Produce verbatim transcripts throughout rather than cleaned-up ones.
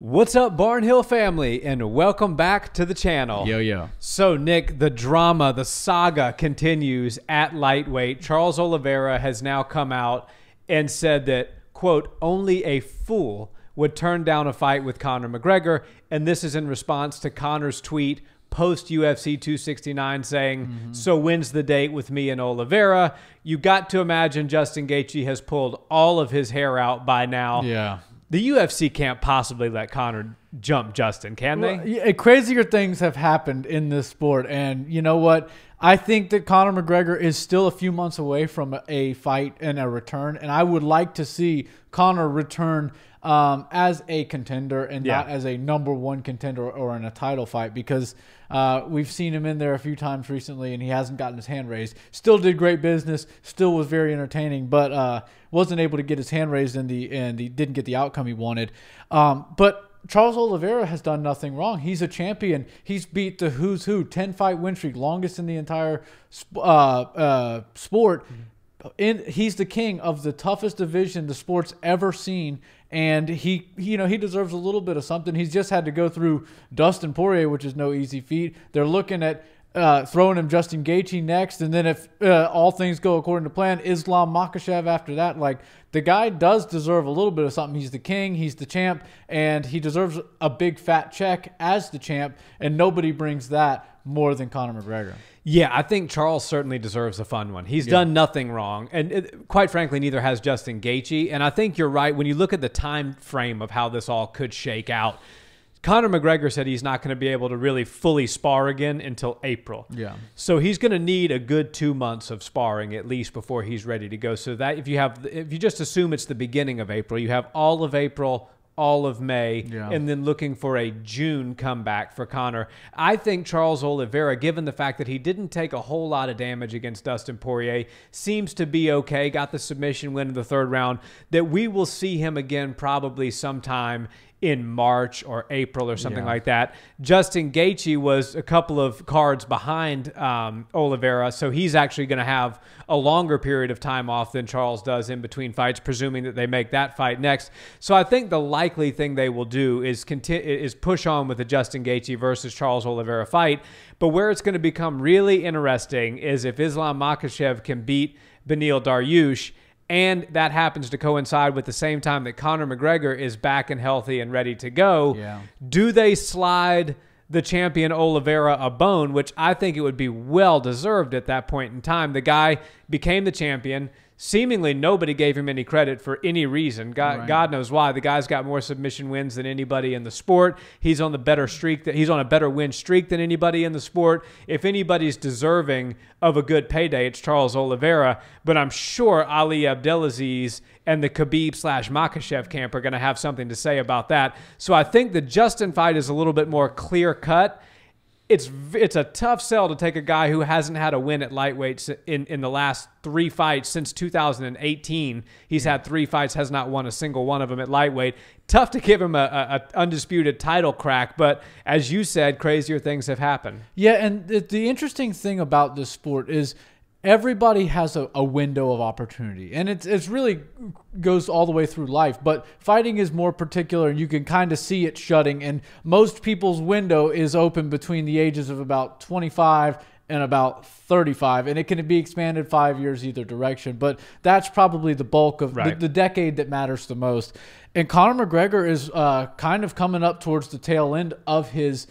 What's up, Barnhill family, and welcome back to the channel. Yo, yo. So, Nick, the drama, the saga continues at lightweight. Charles Oliveira has now come out and said that, quote, only a fool would turn down a fight with Conor McGregor. And this is in response to Conor's tweet post U F C two sixty-nine saying, mm-hmm. so when's the date with me and Oliveira? You got to imagine Justin Gaethje has pulled all of his hair out by now. Yeah. The U F C can't possibly let Conor jump Justin, can they? Well, yeah, crazier things have happened in this sport. And you know what? I think that Conor McGregor is still a few months away from a fight and a return. And I would like to see Conor return um, as a contender and yeah. not as a number one contender or in a title fight, because uh, we've seen him in there a few times recently and he hasn't gotten his hand raised. Still did great business, still was very entertaining, but uh, wasn't able to get his hand raised in the end. He didn't get the outcome he wanted. Um, but Charles Oliveira has done nothing wrong. He's a champion. He's beat the who's who, ten fight win streak, longest in the entire uh, uh, sport. Mm-hmm. In, he's the king of the toughest division the sport's ever seen. And he, he, you know, he deserves a little bit of something. He's just had to go through Dustin Poirier, which is no easy feat. They're looking at uh, throwing him Justin Gaethje next. And then if uh, all things go according to plan, Islam Makhachev after that. Like, the guy does deserve a little bit of something. He's the king, he's the champ, and he deserves a big fat check as the champ, and nobody brings that more than Conor McGregor. Yeah, I think Charles certainly deserves a fun one. He's yeah. done nothing wrong, and it, quite frankly, neither has Justin Gaethje, and I think you're right. When you look at the time frame of how this all could shake out, Conor McGregor said he's not going to be able to really fully spar again until April. Yeah. So he's going to need a good two months of sparring at least before he's ready to go. So that if you have, if you just assume it's the beginning of April, you have all of April, all of May, yeah. and then looking for a June comeback for Conor. I think Charles Oliveira, given the fact that he didn't take a whole lot of damage against Dustin Poirier, seems to be okay, got the submission win in the third round, that we will see him again probably sometime in March or April or something yeah. like that. Justin Gaethje was a couple of cards behind um, Oliveira, so he's actually going to have a longer period of time off than Charles does in between fights, presuming that they make that fight next. So I think the likely thing they will do is continue, is push on with the Justin Gaethje versus Charles Oliveira fight. But where it's going to become really interesting is if Islam Makhachev can beat Beneil Daryush, and that happens to coincide with the same time that Conor McGregor is back and healthy and ready to go. Yeah. Do they slide the champion Oliveira a bone, which I think it would be well-deserved at that point in time? The guy became the champion. Seemingly nobody gave him any credit for any reason. God, right. God knows why. The guy's got more submission wins than anybody in the sport. He's on the better streak that he's on a better win streak than anybody in the sport. If anybody's deserving of a good payday, it's Charles Oliveira. But I'm sure Ali Abdelaziz and the Khabib slash Makhachev camp are going to have something to say about that. So I think the Justin fight is a little bit more clear cut. It's it's a tough sell to take a guy who hasn't had a win at lightweight in, in the last three fights since two thousand eighteen. He's had three fights, has not won a single one of them at lightweight. Tough to give him a, a, a undisputed title crack, but as you said, crazier things have happened. Yeah, and the, the interesting thing about this sport is everybody has a, a window of opportunity, and it's it's really goes all the way through life, but fighting is more particular, and you can kind of see it shutting, and most people's window is open between the ages of about twenty-five and about thirty-five, and it can be expanded five years either direction, but that's probably the bulk of right. the, the decade that matters the most. And Conor McGregor is uh, kind of coming up towards the tail end of his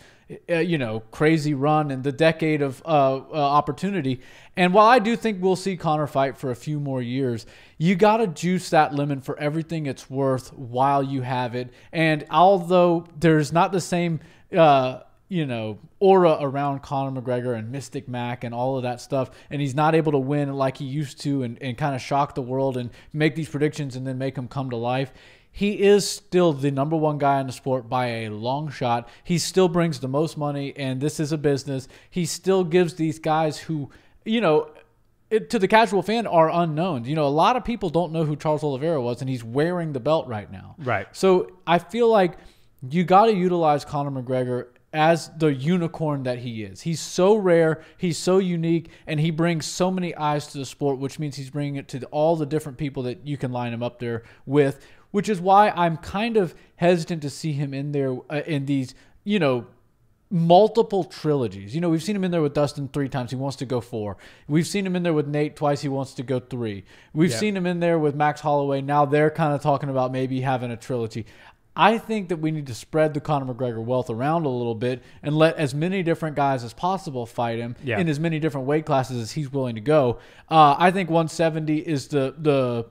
Uh, you know, crazy run and the decade of uh, uh, opportunity. And while I do think we'll see Conor fight for a few more years, you got to juice that lemon for everything it's worth while you have it. And although there's not the same, uh, you know, aura around Conor McGregor and Mystic Mac and all of that stuff, and he's not able to win like he used to and, and kind of shock the world and make these predictions and then make them come to life, he is still the number one guy in the sport by a long shot. He still brings the most money, and this is a business. He still gives these guys who, you know, it, to the casual fan are unknown. You know, a lot of people don't know who Charles Oliveira was, and he's wearing the belt right now. Right. So I feel like you got to utilize Conor McGregor as the unicorn that he is. He's so rare, he's so unique, and he brings so many eyes to the sport, which means he's bringing it to all the different people that you can line him up there with, which is why I'm kind of hesitant to see him in there uh, in these, you know, multiple trilogies. You know, we've seen him in there with Dustin three times. He wants to go four. We've seen him in there with Nate twice. He wants to go three. We've yeah. seen him in there with Max Holloway. Now they're kind of talking about maybe having a trilogy. I think that we need to spread the Conor McGregor wealth around a little bit and let as many different guys as possible fight him yeah. in as many different weight classes as he's willing to go. Uh, I think one seventy is the the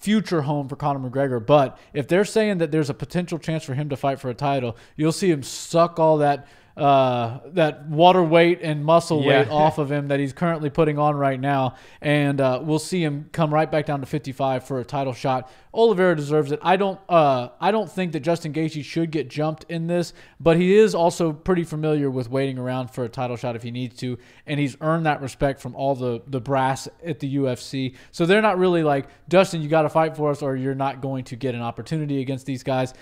future home for Conor McGregor. But if they're saying that there's a potential chance for him to fight for a title, you'll see him suck all that uh, that water weight and muscle yeah. weight off of him that he's currently putting on right now. And uh, we'll see him come right back down to fifty-five for a title shot. Oliveira deserves it. I don't uh, I don't think that Justin Gaethje should get jumped in this, but he is also pretty familiar with waiting around for a title shot if he needs to, and he's earned that respect from all the, the brass at the U F C. So they're not really like, Justin, you got to fight for us or you're not going to get an opportunity against these guys.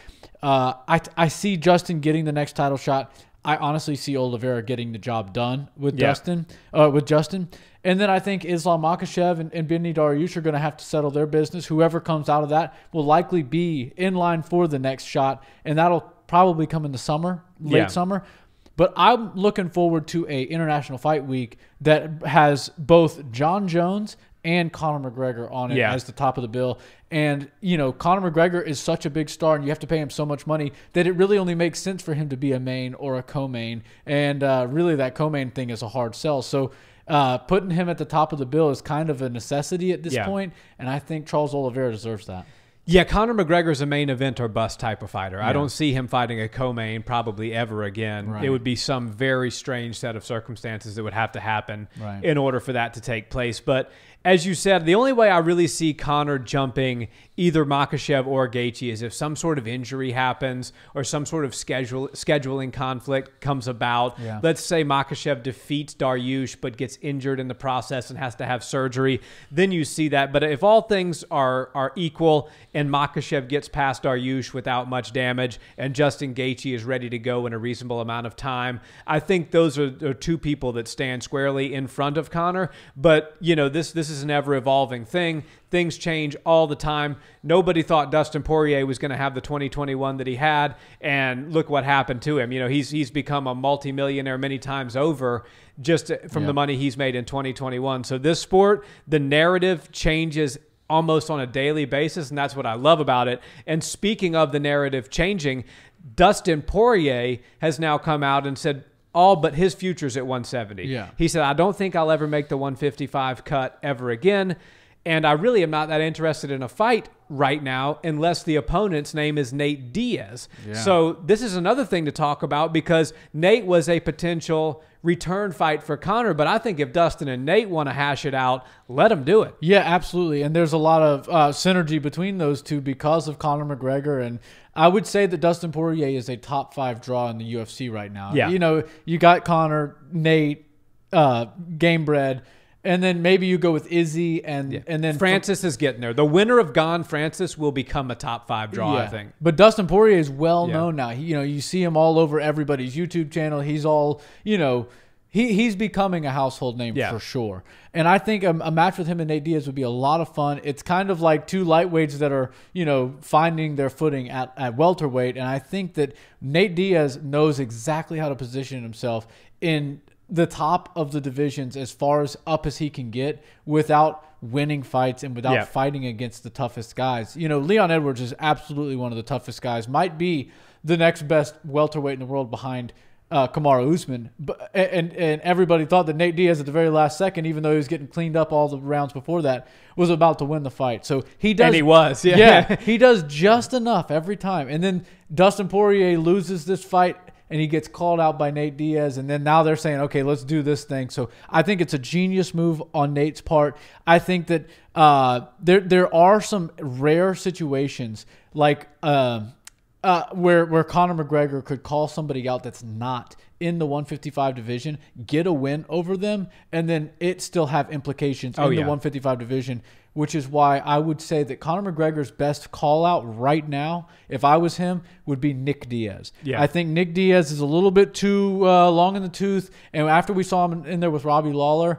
Uh, I, I see Justin getting the next title shot. I honestly see Oliveira getting the job done with yeah. Dustin, uh, with Justin. And then I think Islam Makhachev and, and Beneil Daryush are going to have to settle their business. Whoever comes out of that will likely be in line for the next shot, and that'll probably come in the summer, late yeah. summer. But I'm looking forward to a international fight week that has both John Jones and Conor McGregor on it yeah. as the top of the bill. And, you know, Conor McGregor is such a big star and you have to pay him so much money that it really only makes sense for him to be a main or a co-main. And uh, really that co-main thing is a hard sell. So uh, putting him at the top of the bill is kind of a necessity at this yeah. point. And I think Charles Oliveira deserves that. Yeah, Conor McGregor's a main event or bust type of fighter. Yeah. I don't see him fighting a co-main probably ever again. Right. It would be some very strange set of circumstances that would have to happen right. in order for that to take place. But as you said, the only way I really see Conor jumping either Makhachev or Gaethje is if some sort of injury happens or some sort of schedule, scheduling conflict comes about. Yeah. Let's say Makhachev defeats Daryush but gets injured in the process and has to have surgery. Then you see that. But if all things are, are equal and Makhachev gets past Daryush without much damage, and Justin Gaethje is ready to go in a reasonable amount of time, I think those are, are two people that stand squarely in front of Conor. But, you know, this this is an ever-evolving thing. Things change all the time. Nobody thought Dustin Poirier was going to have the twenty twenty-one that he had, and look what happened to him. You know, he's he's become a multimillionaire many times over just from yeah. the money he's made in twenty twenty-one. So this sport, the narrative changes almost on a daily basis, and that's what I love about it. And speaking of the narrative changing, Dustin Poirier has now come out and said all but his future's at one seventy. Yeah. He said, I don't think I'll ever make the one fifty-five cut ever again, and I really am not that interested in a fight right now unless the opponent's name is Nate Diaz. Yeah. So this is another thing to talk about because Nate was a potential return fight for Conor, but I think if Dustin and Nate want to hash it out, let them do it. Yeah, absolutely. And there's a lot of uh, synergy between those two because of Conor McGregor. And I would say that Dustin Poirier is a top five draw in the U F C right now. Yeah. You know, you got Conor, Nate, uh, Gamebred, and then maybe you go with Izzy and yeah. and then Francis is getting there. The winner of Gone Francis will become a top five draw, yeah. I think. But Dustin Poirier is well yeah. known now. He, you know, you see him all over everybody's YouTube channel. He's all, you know, he he's becoming a household name yeah. for sure. And I think a, a match with him and Nate Diaz would be a lot of fun. It's kind of like two lightweights that are, you know, finding their footing at, at welterweight. And I think that Nate Diaz knows exactly how to position himself in the top of the divisions as far as up as he can get without winning fights and without yeah. fighting against the toughest guys. You know, Leon Edwards is absolutely one of the toughest guys, might be the next best welterweight in the world behind uh, Kamaru Usman. But, and, and everybody thought that Nate Diaz at the very last second, even though he was getting cleaned up all the rounds before that, was about to win the fight. So he does. And he was. Yeah. yeah he does just enough every time. And then Dustin Poirier loses this fight and he gets called out by Nate Diaz, and then now they're saying, okay, let's do this thing. So I think it's a genius move on Nate's part. I think that uh, there there are some rare situations like uh, uh, where, where Conor McGregor could call somebody out that's not in the one fifty-five division, get a win over them, and then it still have implications oh, in yeah. the one fifty-five division, which is why I would say that Conor McGregor's best call-out right now, if I was him, would be Nick Diaz. Yeah. I think Nick Diaz is a little bit too uh, long in the tooth, and after we saw him in there with Robbie Lawler,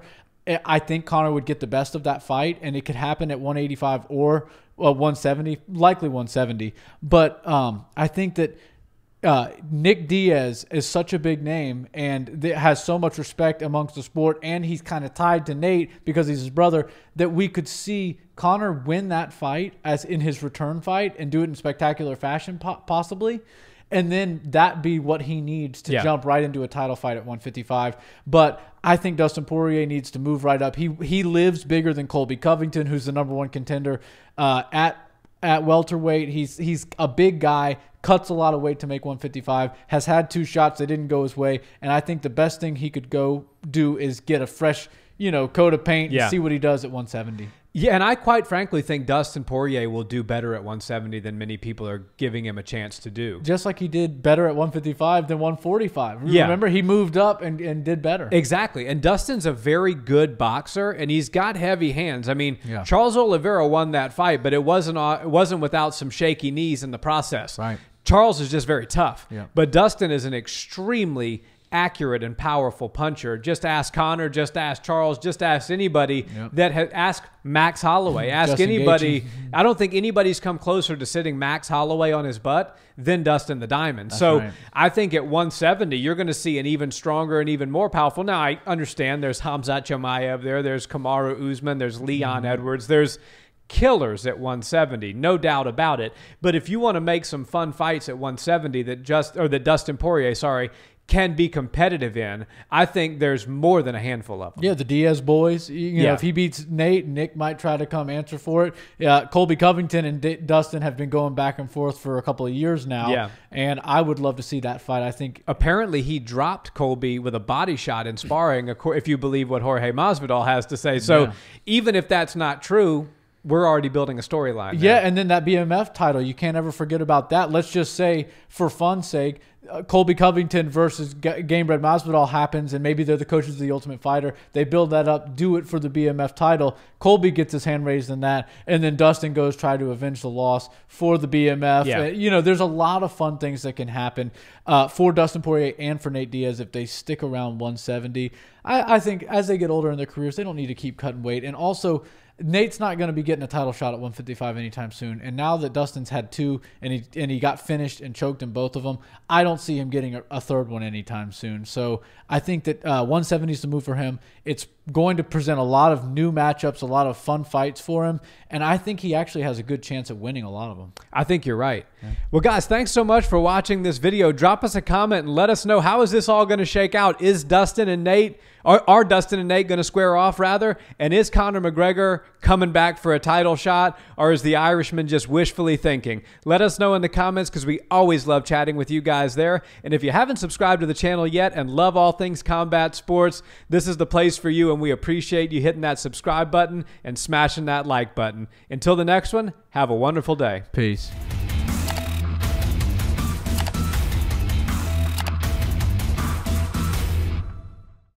I think Conor would get the best of that fight, and it could happen at one eighty-five or well, one seventy, likely one seventy. But um, I think that uh, Nick Diaz is such a big name and has so much respect amongst the sport, and he's kind of tied to Nate because he's his brother, that we could see Conor win that fight as in his return fight and do it in spectacular fashion po possibly. And then that be what he needs to yeah. jump right into a title fight at one fifty-five. But I think Dustin Poirier needs to move right up. He he lives bigger than Colby Covington, who's the number one contender uh, at at welterweight. He's he's a big guy, cuts a lot of weight to make one fifty-five. Has had two shots that didn't go his way, and I think the best thing he could go do is get a fresh you know coat of paint yeah. and see what he does at one seventy. Yeah, and I quite frankly think Dustin Poirier will do better at one seventy than many people are giving him a chance to do. Just like he did better at one fifty-five than one forty-five. Yeah. Remember, he moved up and, and did better. Exactly, and Dustin's a very good boxer, and he's got heavy hands. I mean, yeah. Charles Oliveira won that fight, but it wasn't, it wasn't without some shaky knees in the process. Right. Charles is just very tough, yeah. but Dustin is an extremely accurate and powerful puncher. Just ask Conor, just ask Charles, just ask anybody yep. that has asked Max Holloway, ask Justin anybody. Gaethje. I don't think anybody's come closer to sitting Max Holloway on his butt than Dustin the Diamond. That's so right. I think at one seventy, you're going to see an even stronger and even more powerful. Now I understand there's Hamzat Chimaev there, there's Kamaru Usman, there's Leon mm. Edwards, there's killers at one seventy, no doubt about it. But if you want to make some fun fights at one seventy that just, or that Dustin Poirier, sorry, can be competitive in, I think there's more than a handful of them. Yeah, the Diaz boys. You know, yeah. If he beats Nate, Nick might try to come answer for it. Uh, Colby Covington and D Dustin have been going back and forth for a couple of years now, yeah. and I would love to see that fight. I think apparently he dropped Colby with a body shot in sparring, if you believe what Jorge Masvidal has to say. So yeah. even if that's not true, we're already building a storyline. Yeah, and then that B M F title, you can't ever forget about that. Let's just say, for fun's sake, uh, Colby Covington versus G Gamebred Masvidal happens, and maybe they're the coaches of The Ultimate Fighter. They build that up, do it for the B M F title. Colby gets his hand raised in that, and then Dustin goes try to avenge the loss for the B M F. Yeah. Uh, you know, there's a lot of fun things that can happen uh, for Dustin Poirier and for Nate Diaz if they stick around one seventy. I, I think as they get older in their careers, they don't need to keep cutting weight. And also, Nate's not going to be getting a title shot at one fifty-five anytime soon. And now that Dustin's had two and he, and he got finished and choked in both of them, I don't see him getting a, a third one anytime soon. So I think that uh, one seventy is the move for him. It's going to present a lot of new matchups, a lot of fun fights for him. And I think he actually has a good chance at winning a lot of them. I think you're right. Yeah. Well, guys, thanks so much for watching this video. Drop us a comment and let us know, how is this all going to shake out? Is Dustin and Nate, are, are Dustin and Nate going to square off, rather? And is Conor McGregor coming back for a title shot, or is the Irishman just wishfully thinking? Let us know in the comments, because we always love chatting with you guys there. And if you haven't subscribed to the channel yet and love all things combat sports, this is the place for you, and we appreciate you hitting that subscribe button and smashing that like button. Until the next one, have a wonderful day. Peace.